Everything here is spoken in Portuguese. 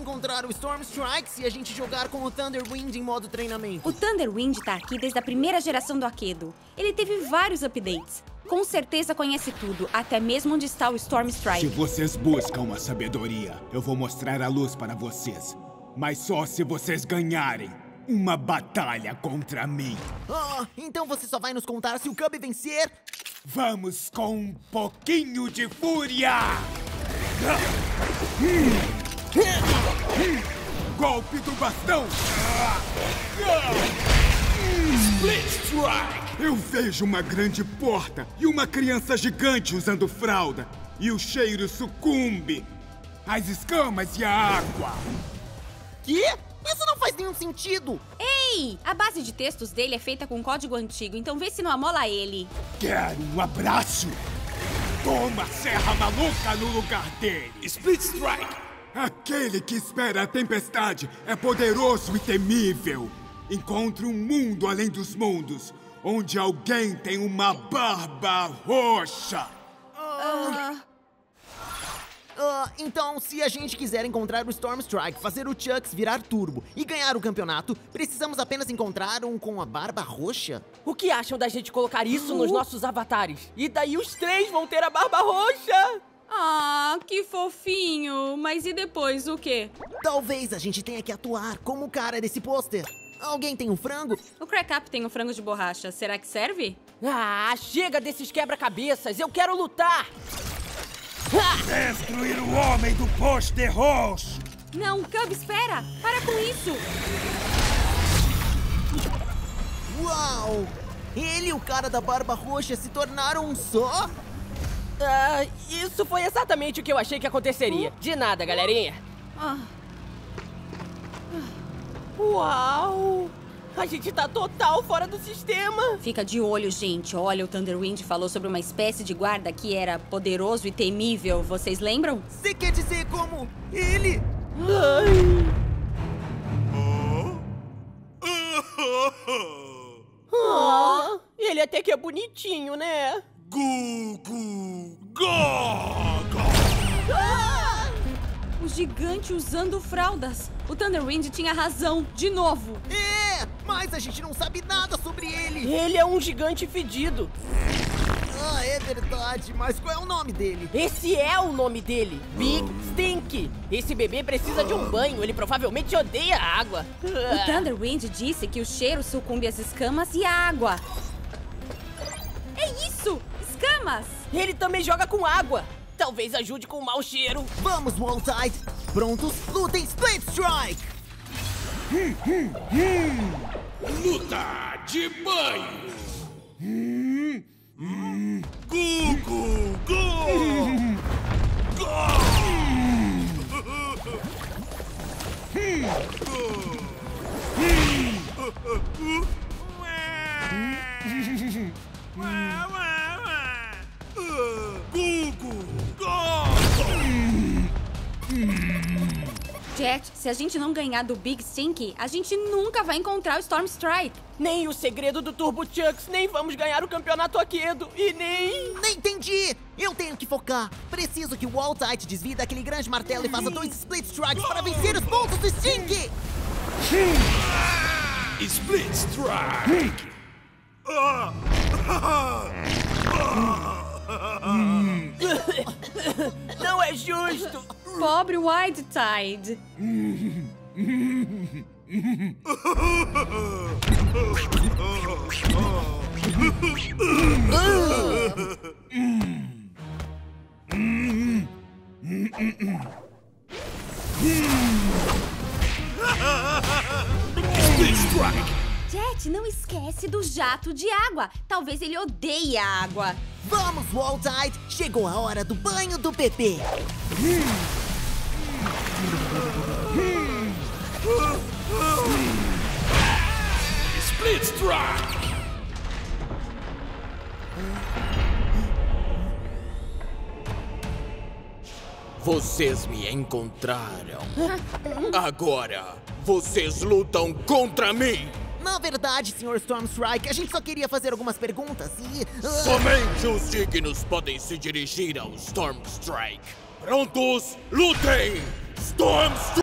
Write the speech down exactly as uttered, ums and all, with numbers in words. encontrar o Storm Strike se a gente jogar com o Thunderwind em modo treinamento. O Thunderwind tá aqui desde a primeira geração do Akedo. Ele teve vários updates. Com certeza conhece tudo, até mesmo onde está o Storm Strike. Se vocês buscam a sabedoria, eu vou mostrar a luz para vocês. Mas só se vocês ganharem uma batalha contra mim. Ah, então você só vai nos contar se o Cubby vencer? Vamos com um pouquinho de fúria! Golpe do bastão! Split Strike! Eu vejo uma grande porta e uma criança gigante usando fralda. E o cheiro sucumbe. As escamas e a água. Que? Isso não faz nenhum sentido! Ei! A base de textos dele é feita com código antigo, então vê se não amola ele. Quero um abraço! Toma a serra maluca no lugar dele! Split Strike! Aquele que espera a tempestade é poderoso e temível. Encontre um mundo além dos mundos, onde alguém tem uma barba roxa. Uh... Uh, então, se a gente quiser encontrar o Storm Strike, fazer o Chux virar turbo e ganhar o campeonato, precisamos apenas encontrar um com a barba roxa? O que acham da gente colocar isso uh. nos nossos avatares? E daí os três vão ter a barba roxa! Ah, que fofinho! Mas e depois, o quê? Talvez a gente tenha que atuar como o cara desse pôster. Alguém tem um frango? O Crack Up tem um frango de borracha. Será que serve? Ah, chega desses quebra-cabeças! Eu quero lutar! Destruir o homem do pôster roxo! Não, Cub, espera! Para com isso! Uau! Ele e o cara da barba roxa se tornaram um só? Uh, isso foi exatamente o que eu achei que aconteceria. De nada, galerinha. Uau! A gente tá total fora do sistema! Fica de olho, gente. Olha, o Thunderwind falou sobre uma espécie de guarda que era poderoso e temível. Vocês lembram? Você quer dizer como ele? Ai. Oh. Oh. Oh. Ele até que é bonitinho, né? Gugu Gaga! Ah! O gigante usando fraldas. O Thunderwind tinha razão, de novo. É, mas a gente não sabe nada sobre ele. Ele é um gigante fedido. Ah, é verdade, mas qual é o nome dele? Esse é o nome dele, Big Stink. Esse bebê precisa de um banho, ele provavelmente odeia a água. O Thunderwind disse que o cheiro sucumbe às escamas e à água. É isso, escamas. Ele também joga com água. Talvez ajude com o mau cheiro. Vamos, Wall Tide. Prontos, lutem Split Strike! Hum, hum, hum. Luta de banho! Hum, hum. Gugu! Go! Hum. Go! Hum. Hum. Hum. Gugu! Jet, se a gente não ganhar do Big Stink, a gente nunca vai encontrar o Storm Strike. Nem o segredo do Turbo Chux, nem vamos ganhar o campeonato Akedo, e nem... Nem entendi! Eu tenho que focar. Preciso que o Wall Tide desvie daquele grande martelo e faça dois Split Strikes para vencer os pontos do Stink! Split Strike! Não é justo! Pobre Wild Tide! Jet, não esquece do jato de água. Talvez ele odeie a água. Vamos, Wall Tide! Chegou a hora do banho do bebê. Split Strike! Vocês me encontraram. Agora, vocês lutam contra mim! Na verdade, senhor Storm Strike, a gente só queria fazer algumas perguntas e... Uh... Somente os dignos podem se dirigir ao Storm Strike. Prontos? Lutem! Storm Strike!